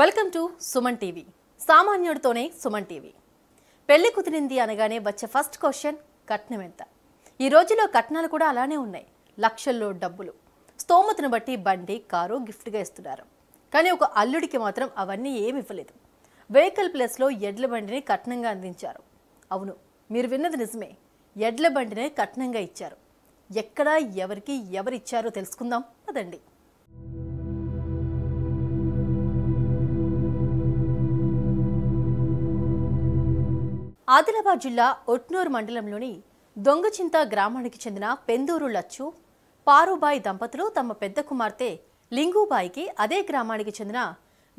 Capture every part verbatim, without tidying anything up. Welcome to Suman TV. సామాన్యుడితోనే Suman TV. పెళ్లి కుదిరింది అనగానే వచ్చే ఫస్ట్ క్వశ్చన్ కట్నం ఎంత? ఈ రోజుల్లో కట్నాలు కూడా అలానే ఉన్నాయి. లక్షల్లో డబ్బులు, స్తోమతను బట్టి బండి, కారు గిఫ్ట్ గా ఇస్తున్నారు. కానీ ఒక అల్లుడికి మాత్రం అవన్నీ ఏమీ ఇవ్వలేదు. వెహికల్ ప్లస్ లో ఎడ్ల బండిని కట్నంగా అందించారు. అవును, మీరు విన్నది నిజమే, ఎడ్ల బండినే కట్నంగా ఇచ్చారు. ఎక్కడ, ఎవరికి, ఎవరు ఇచ్చారో తెలుసుకుందాం పదండి. ఆదిలాబాద్ జిల్లా ఒట్నూరు మండలంలోని దొంగచింత గ్రామానికి చెందిన పెందూరు లచ్చు, పారుబాయి దంపతులు తమ పెద్ద కుమార్తె లింగుబాయికి అదే గ్రామానికి చెందిన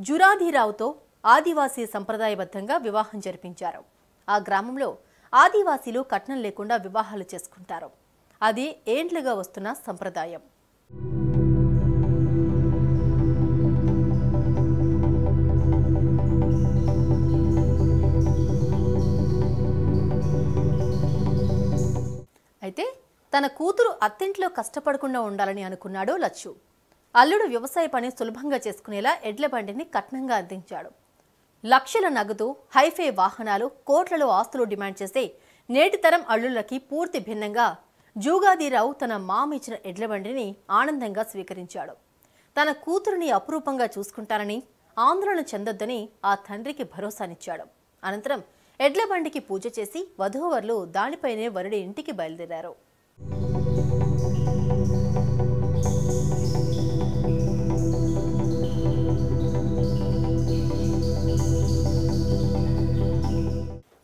జురాధీరావుతో ఆదివాసీ సంప్రదాయబద్ధంగా వివాహం జరిపించారు. ఆ గ్రామంలో ఆదివాసీలు కట్నం లేకుండా వివాహాలు చేసుకుంటారు. అది ఏండ్లుగా వస్తున్న సంప్రదాయం. అయితే తన కూతురు అత్తింట్లో కష్టపడకుండా ఉండాలని అనుకున్నాడు లచ్చు. అల్లుడు వ్యవసాయ పని సులభంగా చేసుకునేలా ఎడ్ల బండిని కట్నంగా అందించాడు. లక్షల నగదు, హైఫై వాహనాలు, కోట్లలో ఆస్తులు డిమాండ్ చేసే నేటి తరం అల్లుళ్ళకి పూర్తి భిన్నంగా జూగాదిరావు తన మామిచ్చిన ఎడ్ల బండిని ఆనందంగా స్వీకరించాడు. తన కూతురుని అపురూపంగా చూసుకుంటానని, ఆందోళన చెందొద్దని ఆ తండ్రికి భరోసానిచ్చాడు. అనంతరం ఎడ్ల బండికి పూజ చేసి వధూవర్లు దానిపైనే వరుడి ఇంటికి బయలుదేరారు.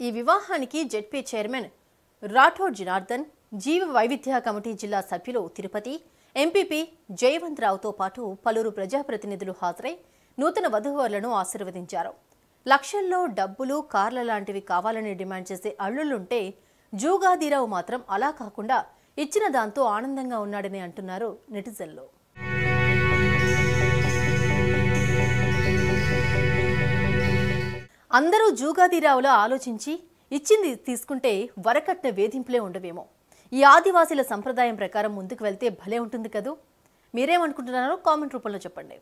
ఈ వివాహానికి జెడ్పీ చైర్మన్ రాఠోడ్ జనార్దన్, జీవ వైవిధ్య కమిటీ జిల్లా సభ్యులు తిరుపతి, ఎంపీపీ జయవంతరావుతో పాటు పలువురు ప్రజాప్రతినిధులు హాజరై నూతన వధూవర్లను ఆశీర్వదించారు. లక్షల్లో డబ్బులు, కార్ల లాంటివి కావాలని డిమాండ్ చేసే అల్లుళ్ళుంటే జూగాదిరావు మాత్రం అలా కాకుండా ఇచ్చిన దాంతో ఆనందంగా ఉన్నాడని అంటున్నారు నెటిజన్లు. అందరూ జూగాదిరావులా ఆలోచించి ఇచ్చింది తీసుకుంటే వరకట్న వేధింపులే ఉండవేమో. ఈ ఆదివాసీల సంప్రదాయం ప్రకారం ముందుకు వెళ్తే భలే ఉంటుంది కదూ. మీరేమనుకుంటున్నారో కామెంట్ రూపంలో చెప్పండి.